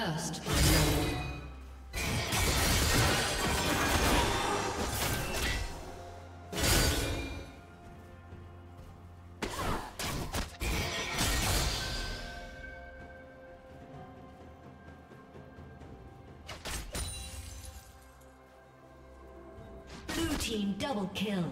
First. Blue team double kill.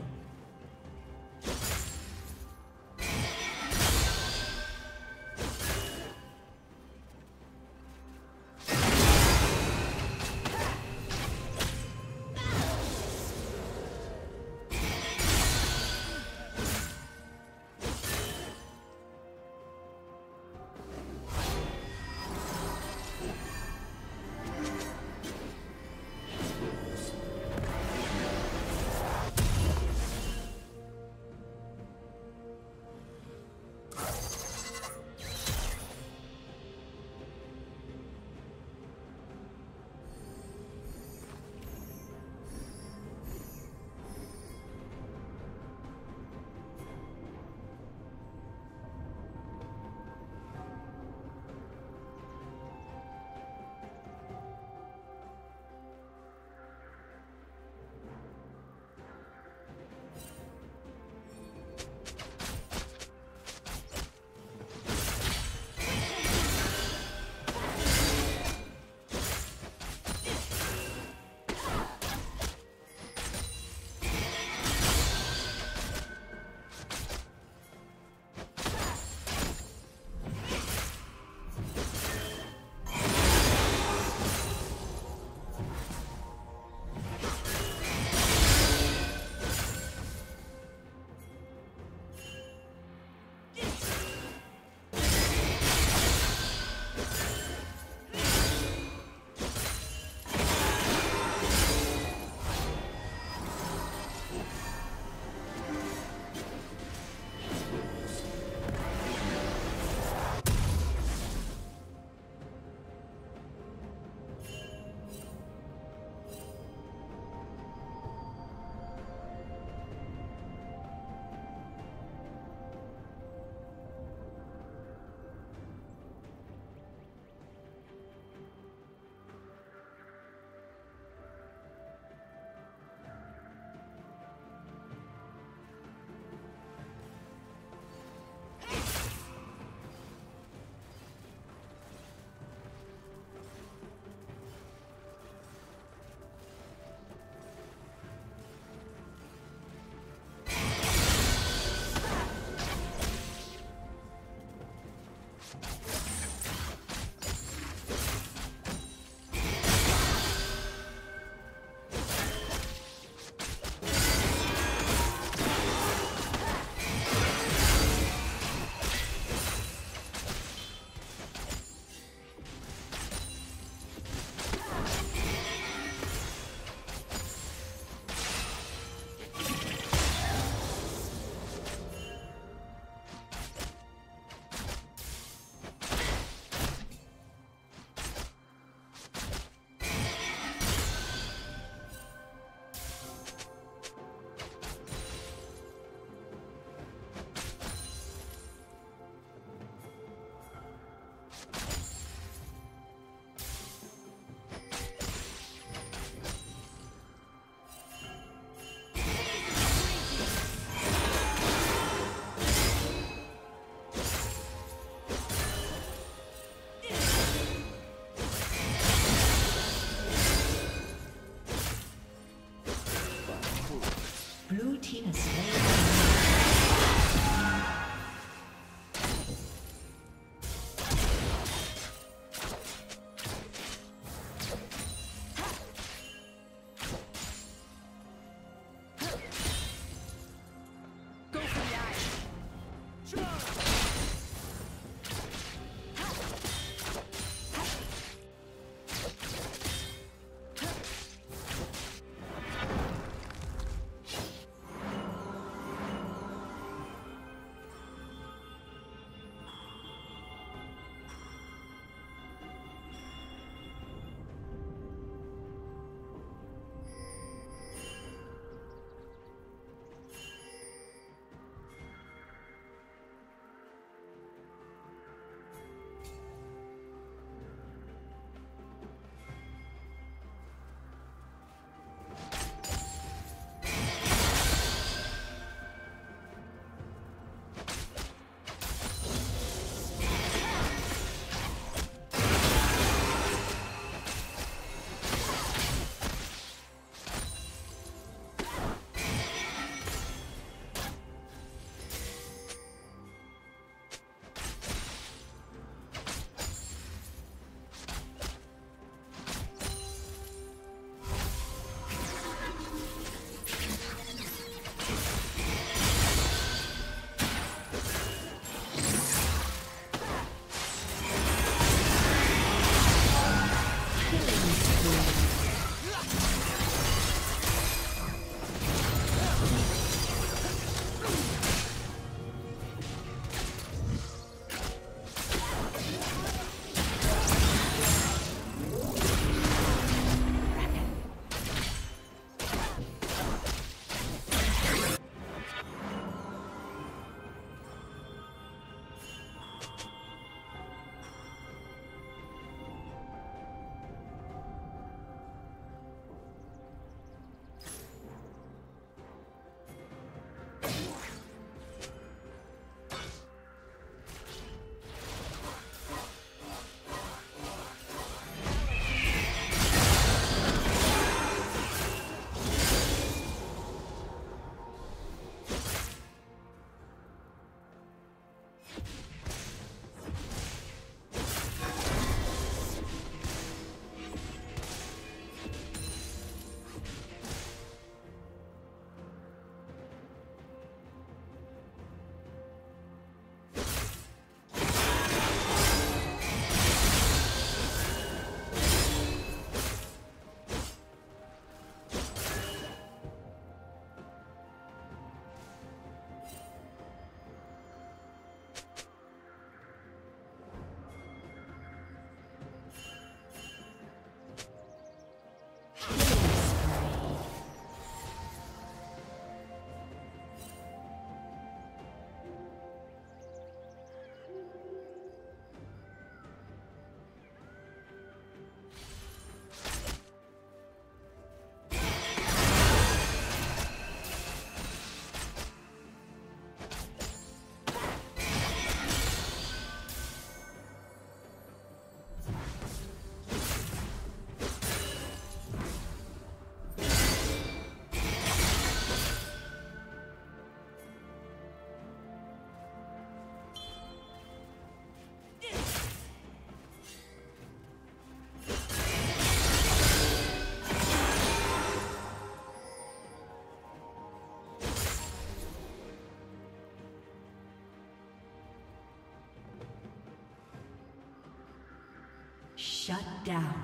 Shut down.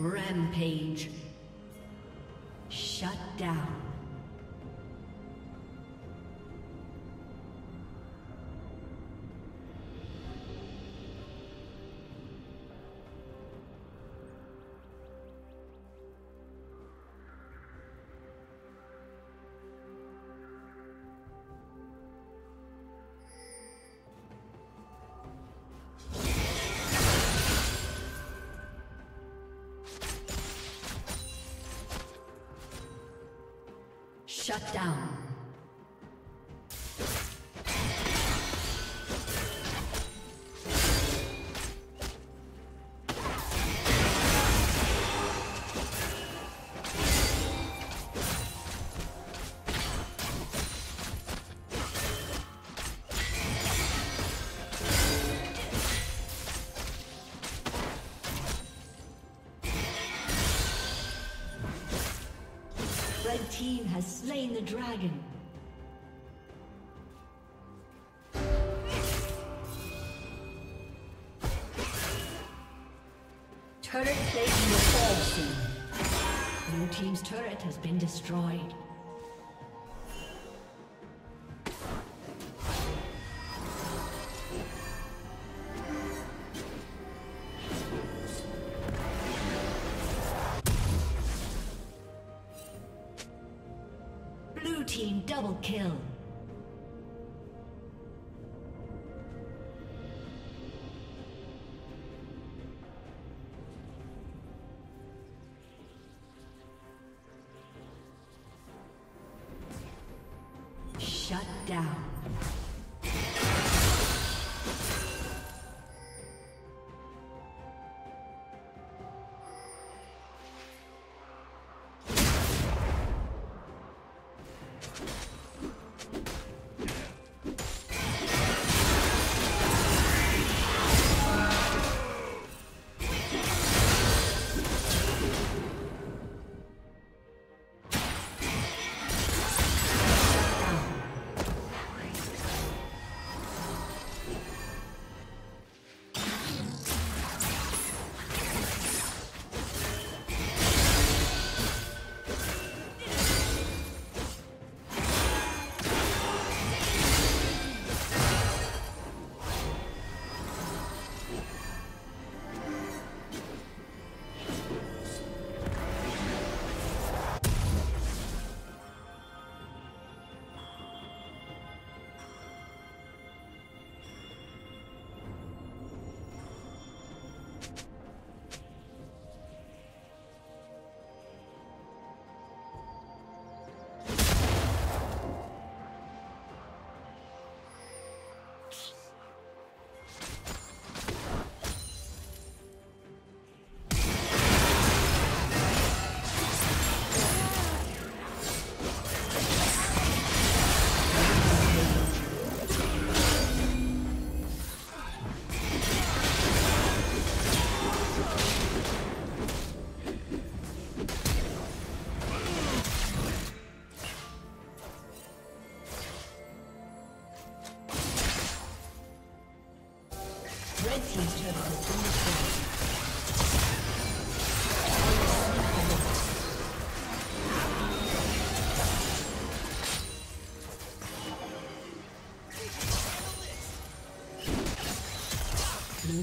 Rampage. Shut down. Shut down. Red team has slain the dragon. Turret plate will fall soon. Blue team's turret has been destroyed. Double kill. Shut down. Red team's turret has been destroyed. Blue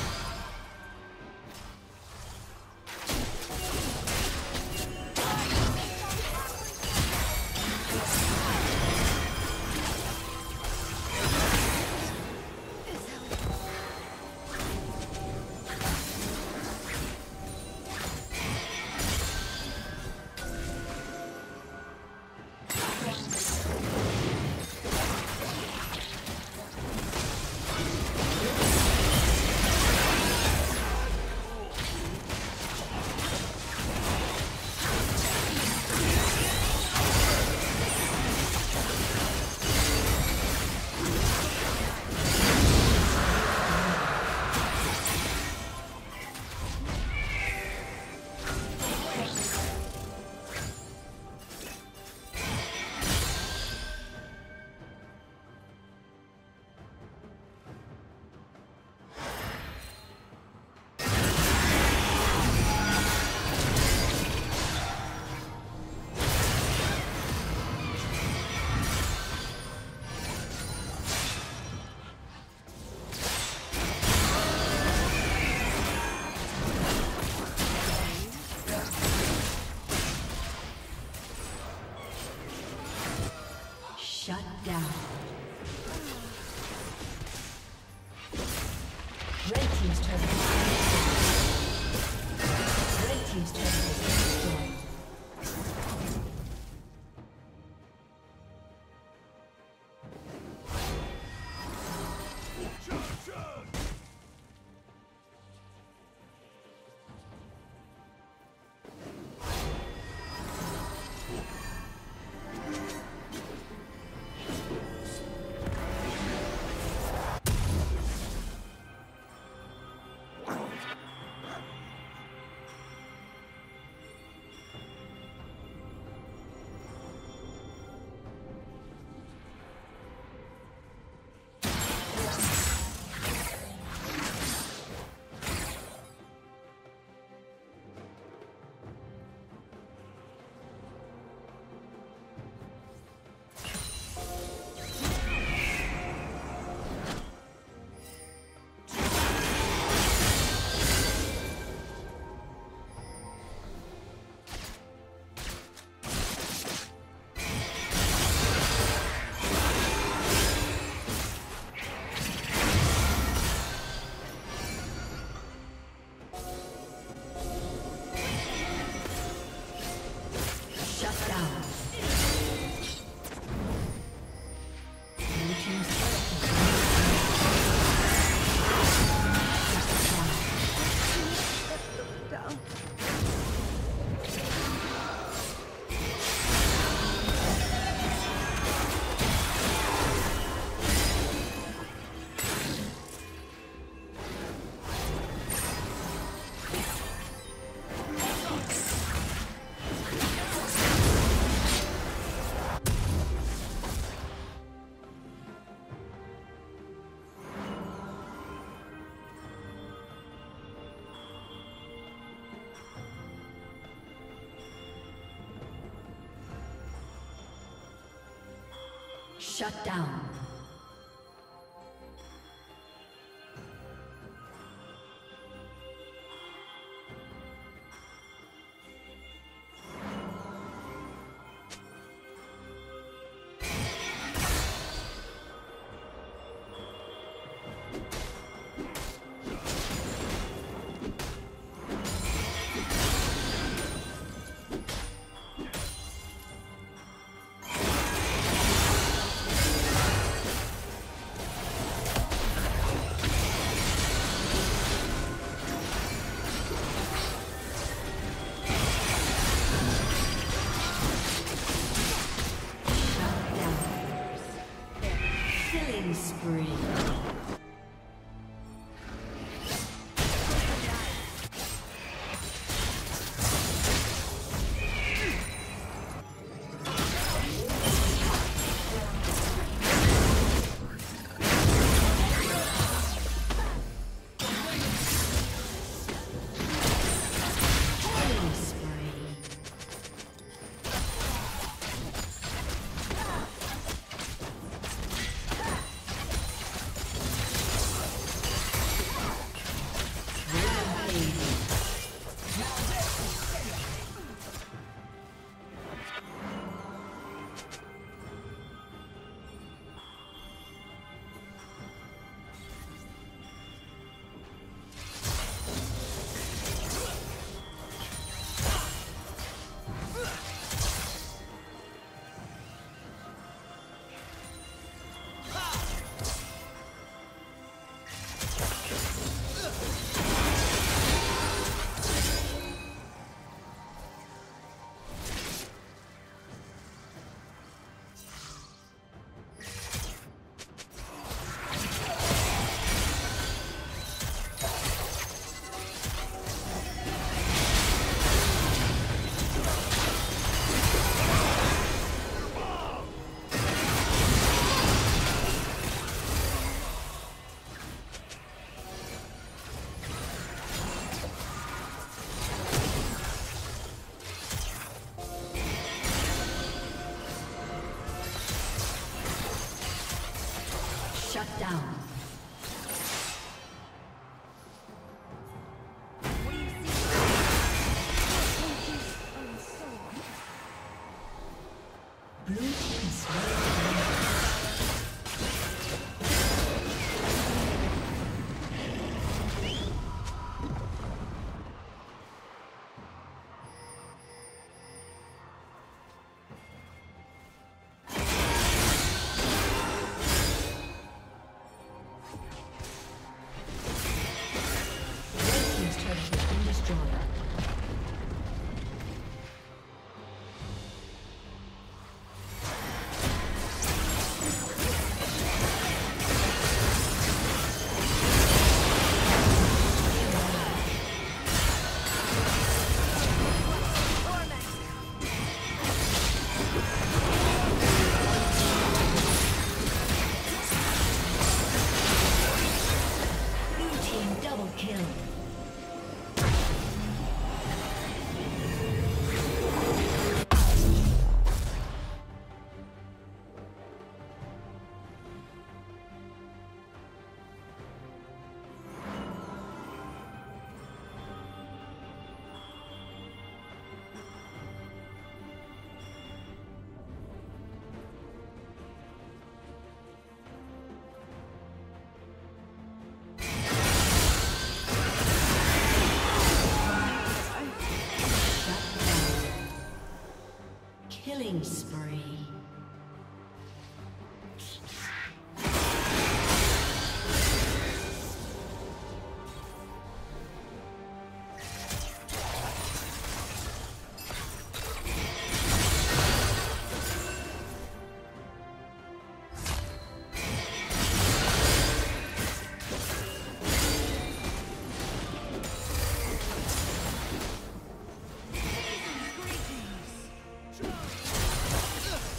Shut down. Shut down. Killing spree. Ugh.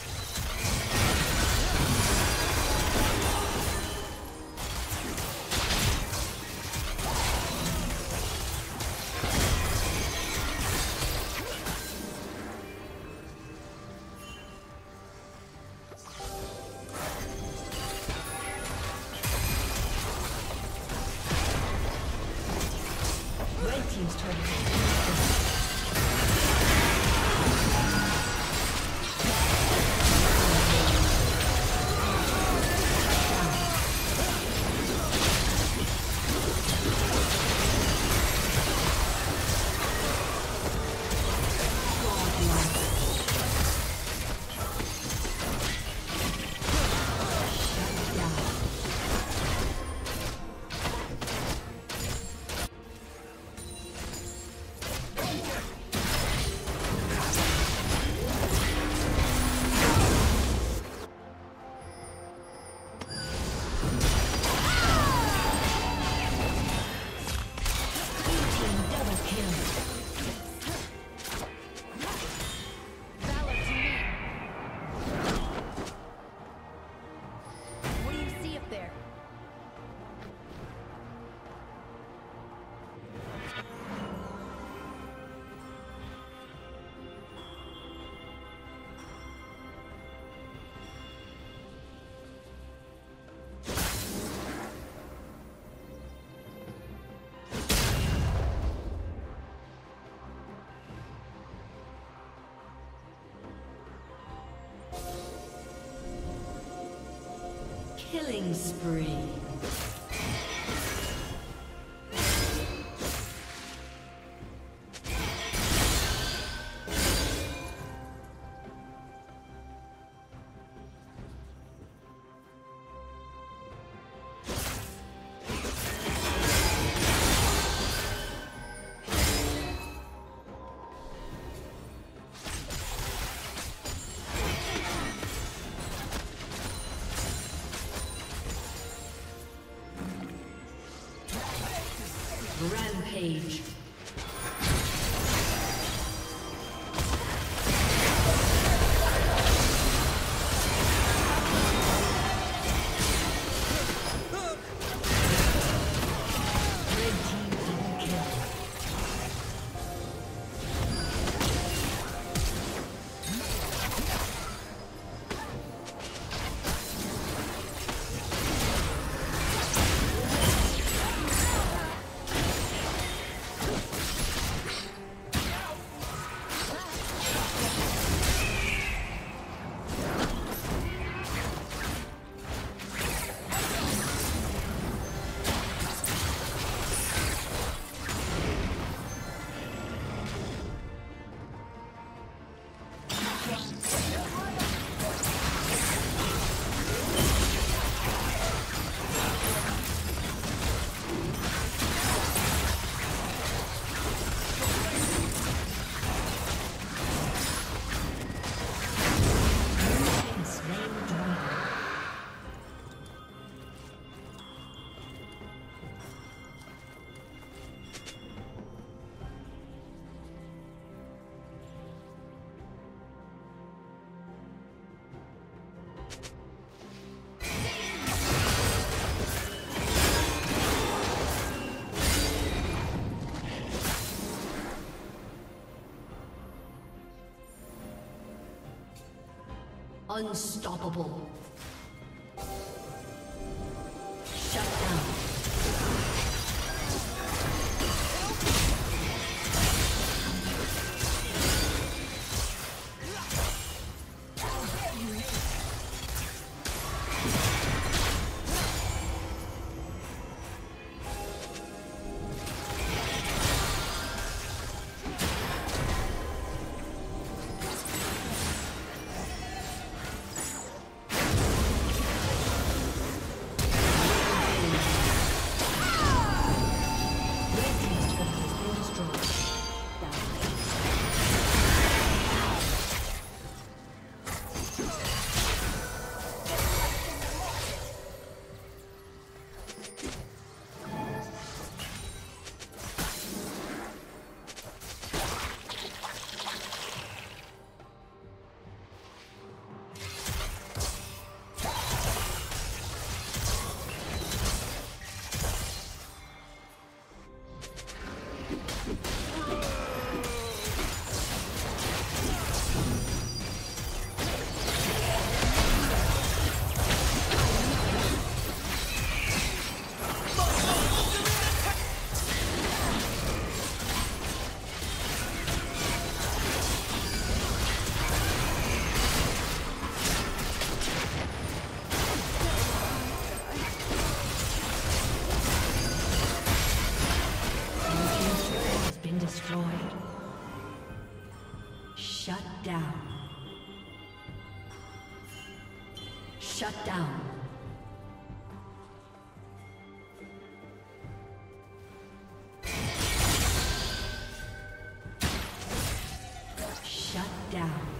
Killing spree. Rampage. Unstoppable. Shut down. Shut down. Shut down.